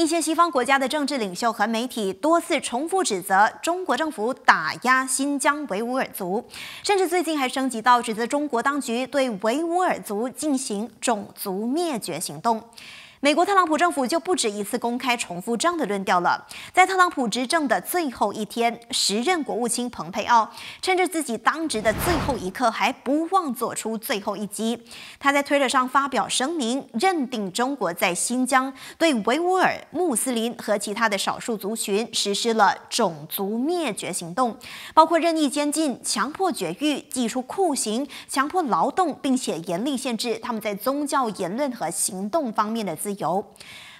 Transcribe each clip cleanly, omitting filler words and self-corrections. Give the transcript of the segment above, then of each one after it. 一些西方国家的政治领袖和媒体多次重复指责中国政府打压新疆维吾尔族，甚至最近还升级到指责中国当局对维吾尔族进行种族灭绝行动。 美国特朗普政府就不止一次公开重复这样的论调了。在特朗普执政的最后一天，时任国务卿蓬佩奥趁着自己当职的最后一刻，还不忘做出最后一击。他在推特上发表声明，认定中国在新疆对维吾尔、穆斯林和其他的少数族群实施了种族灭绝行动，包括任意监禁、强迫绝育、技术酷刑、强迫劳动，并且严厉限制他们在宗教言论和行动方面的自由。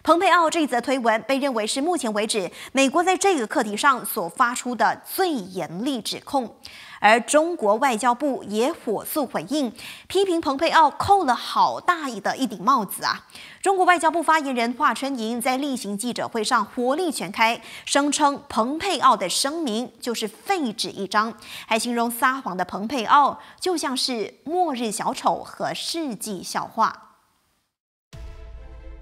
蓬佩奥这则推文被认为是目前为止美国在这个课题上所发出的最严厉指控，而中国外交部也火速回应，批评蓬佩奥扣了好大的一顶帽子啊！中国外交部发言人华春莹在例行记者会上火力全开，声称蓬佩奥的声明就是废纸一张，还形容撒谎的蓬佩奥就像是末日小丑和世纪笑话。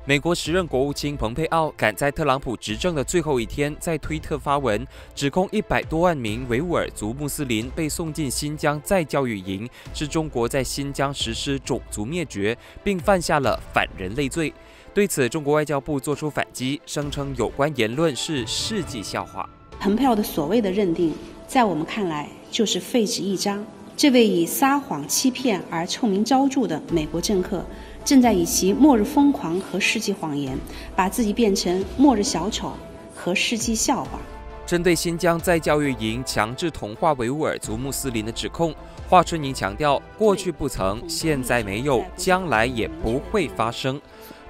美国时任国务卿蓬佩奥赶在特朗普执政的最后一天，在推特发文，指控100多万名维吾尔族穆斯林被送进新疆再教育营，是中国在新疆实施种族灭绝，并犯下了反人类罪。对此，中国外交部作出反击，声称有关言论是世纪笑话。蓬佩奥的所谓的认定，在我们看来就是废纸一张。这位以撒谎欺骗而臭名昭著的美国政客。 正在以其末日疯狂和世纪谎言，把自己变成末日小丑和世纪笑话。针对新疆再教育营强制同化维吾尔族穆斯林的指控，华春莹强调，过去不曾，现在没有，将来也不会发生。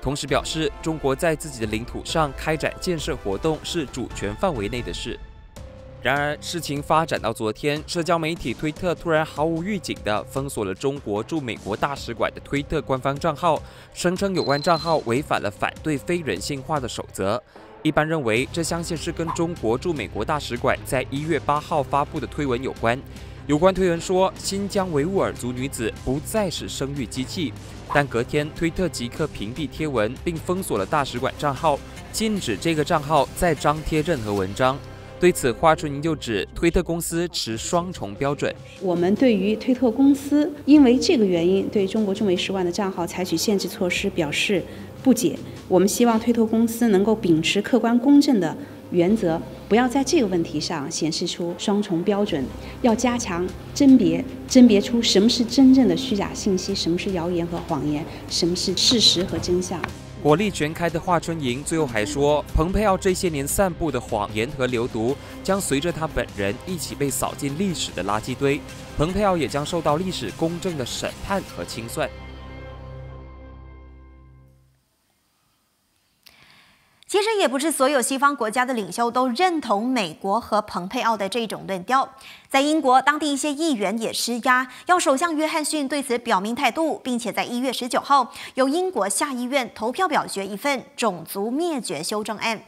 同时表示，中国在自己的领土上开展建设活动是主权范围内的事。 然而，事情发展到昨天，社交媒体推特突然毫无预警地封锁了中国驻美国大使馆的推特官方账号，声称有关账号违反了反对非人性化的守则。一般认为，这相信是跟中国驻美国大使馆在1月8号发布的推文有关。有关推文说，新疆维吾尔族女子不再是生育机器。但隔天，推特即刻屏蔽贴文，并封锁了大使馆账号，禁止这个账号再张贴任何文章。 对此，华春莹就指推特公司持双重标准。我们对于推特公司因为这个原因对中国驻美使馆的账号采取限制措施表示不解。我们希望推特公司能够秉持客观公正的原则，不要在这个问题上显示出双重标准，要加强甄别，甄别出什么是真正的虚假信息，什么是谣言和谎言，什么是事实和真相。 火力全开的华春莹最后还说，蓬佩奥这些年散布的谎言和流毒，将随着他本人一起被扫进历史的垃圾堆，蓬佩奥也将受到历史公正的审判和清算。 其实也不是所有西方国家的领袖都认同美国和蓬佩奥的这种论调。在英国，当地一些议员也施压，要首相约翰逊对此表明态度，并且在1月19号由英国下议院投票表决一份种族灭绝修正案。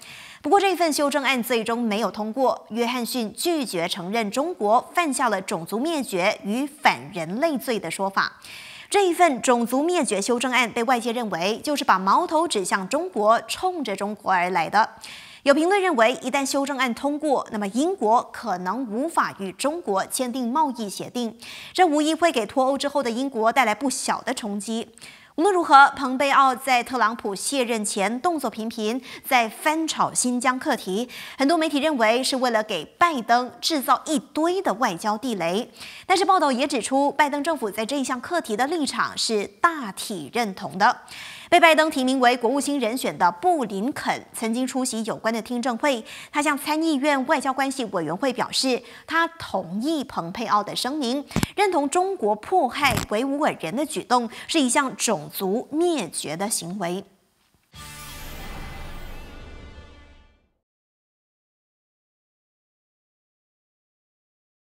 不过，这份修正案最终没有通过。约翰逊拒绝承认中国犯下了种族灭绝与反人类罪的说法。 这一份种族灭绝修正案被外界认为就是把矛头指向中国，冲着中国而来的。有评论认为，一旦修正案通过，那么英国可能无法与中国签订贸易协定，这无疑会给脱欧之后的英国带来不小的冲击。无论如何，蓬佩奥在特朗普卸任前动作频频，在翻炒新疆课题，很多媒体认为是为了给拜登制造一堆的外交地雷。但是报道也指出，拜登政府在这一项课题的立场是大体认同的。被拜登提名为国务卿人选的布林肯曾经出席有关的听证会，他向参议院外交关系委员会表示，他同意蓬佩奥的声明，认同中国迫害维吾尔人的举动是一项种族灭绝的行为。